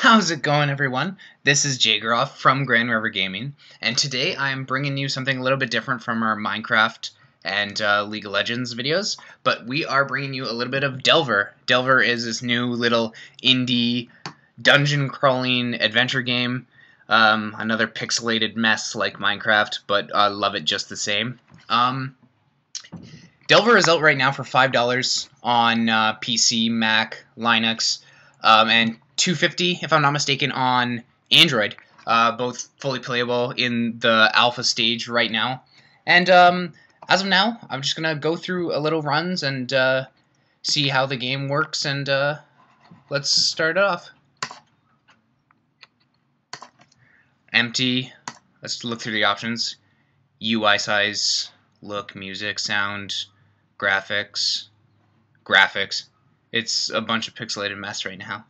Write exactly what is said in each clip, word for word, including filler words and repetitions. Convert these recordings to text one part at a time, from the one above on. How's it going, everyone? This is JGaroff from Grand River Gaming, and today I'm bringing you something a little bit different from our Minecraft and uh, League of Legends videos, but we are bringing you a little bit of Delver. Delver is this new little indie dungeon crawling adventure game, um, another pixelated mess like Minecraft, but I uh, love it just the same. Um, Delver is out right now for five dollars on uh, P C, Mac, Linux, um, and two fifty, if I'm not mistaken, on Android, uh, both fully playable in the alpha stage right now. And um, as of now, I'm just going to go through a little runs and uh, see how the game works, and uh, let's start it off. Empty. Let's look through the options. U I size, look, music, sound, graphics, graphics. It's a bunch of pixelated mess right now.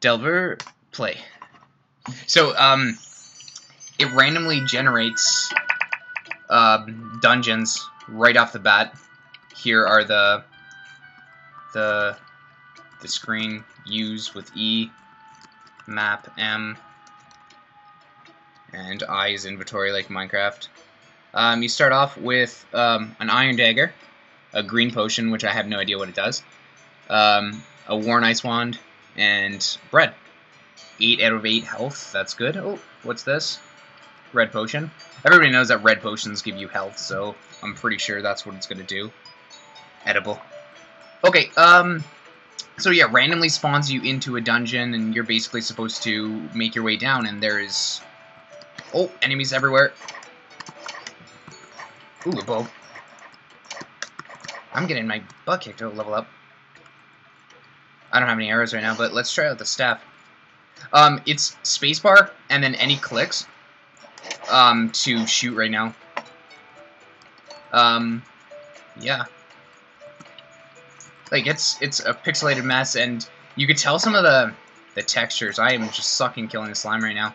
Delver, play. So, um, it randomly generates uh, dungeons right off the bat. Here are the the the screen. Use with E, map M, and I is inventory like Minecraft. Um, you start off with um, an iron dagger, a green potion, which I have no idea what it does. Um, a worn ice wand, and bread. eight out of eight health, that's good. Oh, what's this? Red potion. Everybody knows that red potions give you health, so I'm pretty sure that's what it's going to do. Edible. Okay, um, so yeah, randomly spawns you into a dungeon, and you're basically supposed to make your way down, and there is... Oh, enemies everywhere. Ooh, a bow. I'm getting my butt kicked. Oh, level up. I don't have any arrows right now, but let's try out the staff. Um, it's spacebar and then any clicks um, to shoot right now. Um, yeah, like it's it's a pixelated mess, and you could tell some of the the textures. I am just sucking killing the slime right now.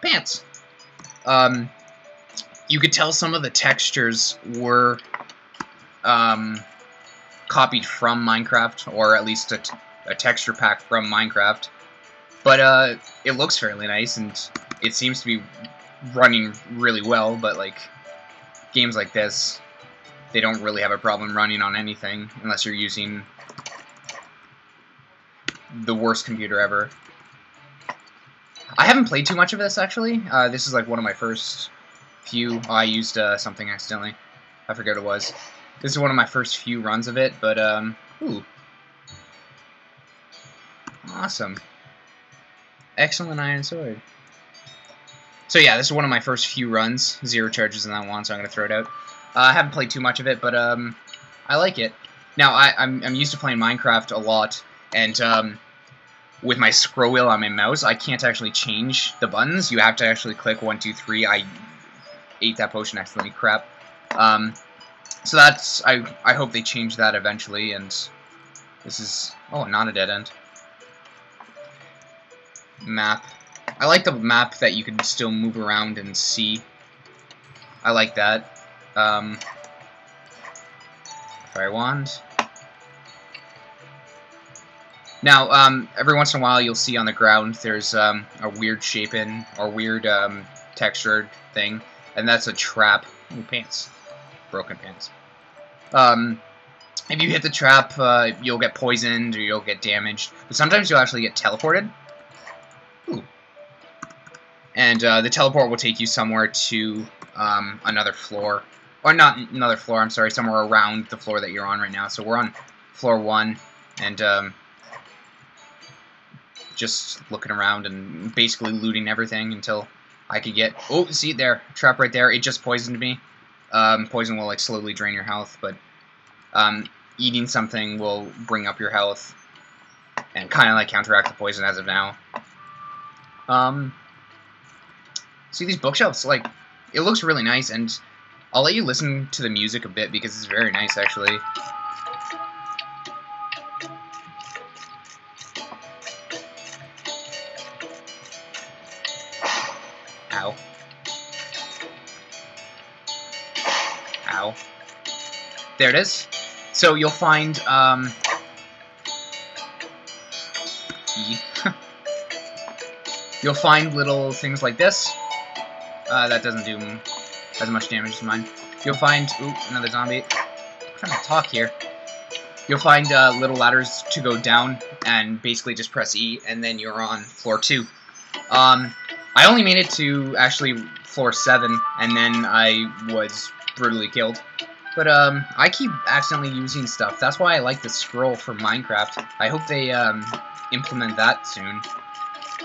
Pants. Um, you could tell some of the textures were um. copied from Minecraft, or at least a, t a texture pack from Minecraft, but uh, it looks fairly nice, and it seems to be running really well, but like, games like this, they don't really have a problem running on anything, unless you're using the worst computer ever. I haven't played too much of this, actually. Uh, this is like one of my first few, oh, I used uh, something accidentally, I forget what it was. This is one of my first few runs of it, but, um, ooh. Awesome. Excellent iron sword. So, yeah, this is one of my first few runs. Zero charges in that one, so I'm going to throw it out. Uh, I haven't played too much of it, but, um, I like it. Now, I, I'm, I'm used to playing Minecraft a lot, and, um, with my scroll wheel on my mouse, I can't actually change the buttons. You have to actually click one, two, three. I ate that potion accidentally. Crap. Um... So that's, I, I hope they change that eventually, and this is, oh, not a dead end. Map. I like the map that you can still move around and see. I like that. Um, fire wand. Now, um, every once in a while you'll see on the ground there's um, a weird shaping, or weird um, textured thing, and that's a trap. Ooh, pants. Broken pants. Um, if you hit the trap, uh, you'll get poisoned or you'll get damaged. But sometimes you'll actually get teleported. Ooh. And uh, the teleport will take you somewhere to um, another floor. Or not another floor, I'm sorry. Somewhere around the floor that you're on right now. So we're on floor one. And um, just looking around and basically looting everything until I could get... Oh, see there. Trap right there. It just poisoned me. Um, poison will like slowly drain your health, but um, eating something will bring up your health and kind of like counteract the poison as of now. Um, see these bookshelves, like it looks really nice, and I'll let you listen to the music a bit because it's very nice actually. Ow. Ow. There it is. So you'll find um, key. You'll find little things like this. Uh, that doesn't do as much damage as mine. You'll find... Ooh, another zombie. I'm trying to talk here. You'll find uh, little ladders to go down, and basically just press E, and then you're on floor two. Um, I only made it to, actually, floor seven, and then I was brutally killed. But um, I keep accidentally using stuff. That's why I like the scroll for Minecraft. I hope they um, implement that soon.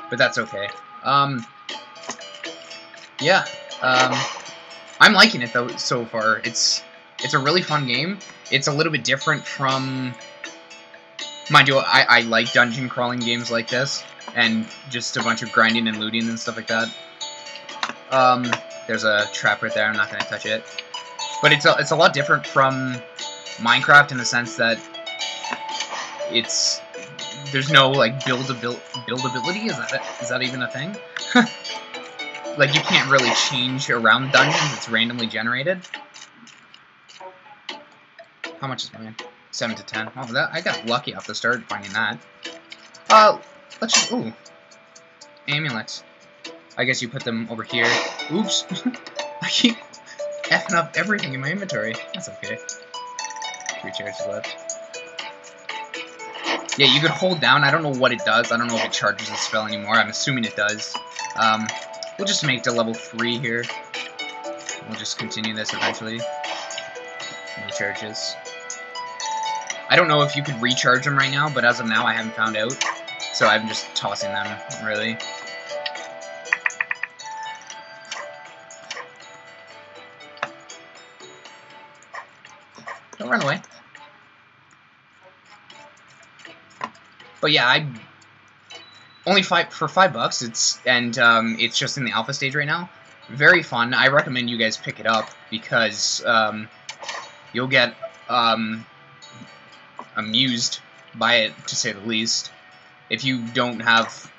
But that's okay. Um, yeah. Um, I'm liking it, though, so far. It's... It's a really fun game. It's a little bit different from... Mind you, I, I like dungeon crawling games like this, and just a bunch of grinding and looting and stuff like that. Um, there's a trap right there, I'm not going to touch it. But it's a, it's a lot different from Minecraft in the sense that it's... There's no, like, build-abil- buildability? Is that, is that even a thing? Like, you can't really change around dungeons, it's randomly generated. How much is mine? Seven to ten. Oh, that I got lucky off the start finding that. Uh, let's just, ooh, amulets. I guess you put them over here. Oops, I keep effing up everything in my inventory. That's okay. Three charges left. Yeah, you could hold down. I don't know what it does. I don't know if it charges the spell anymore. I'm assuming it does. Um, we'll just make it to level three here. We'll just continue this eventually. No charges. I don't know if you could recharge them right now, but as of now, I haven't found out. So I'm just tossing them, really. Don't run away. But yeah, I... Only five... For five bucks, it's... And, um, it's just in the alpha stage right now. Very fun. I recommend you guys pick it up, because, um... you'll get, um... amused by it, to say the least. If you don't have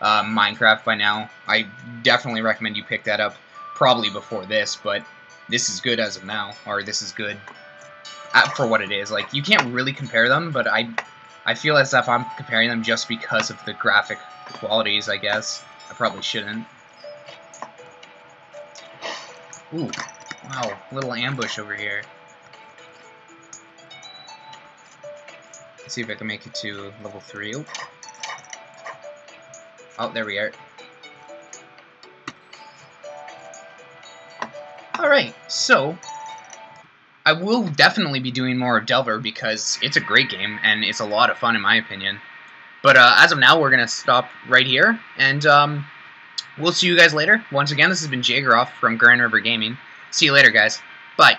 uh, Minecraft by now, I definitely recommend you pick that up, probably before this, but this is good as of now, or this is good at, for what it is. Like, you can't really compare them, but I I feel as if I'm comparing them just because of the graphic qualities, I guess. I probably shouldn't. Ooh, wow, little ambush over here. Let's see if I can make it to level three. Oop. Oh, there we are. Alright, so... I will definitely be doing more of Delver because it's a great game and it's a lot of fun in my opinion. But uh, as of now, we're going to stop right here. And um, we'll see you guys later. Once again, this has been JGaroff from Grand River Gaming. See you later, guys. Bye.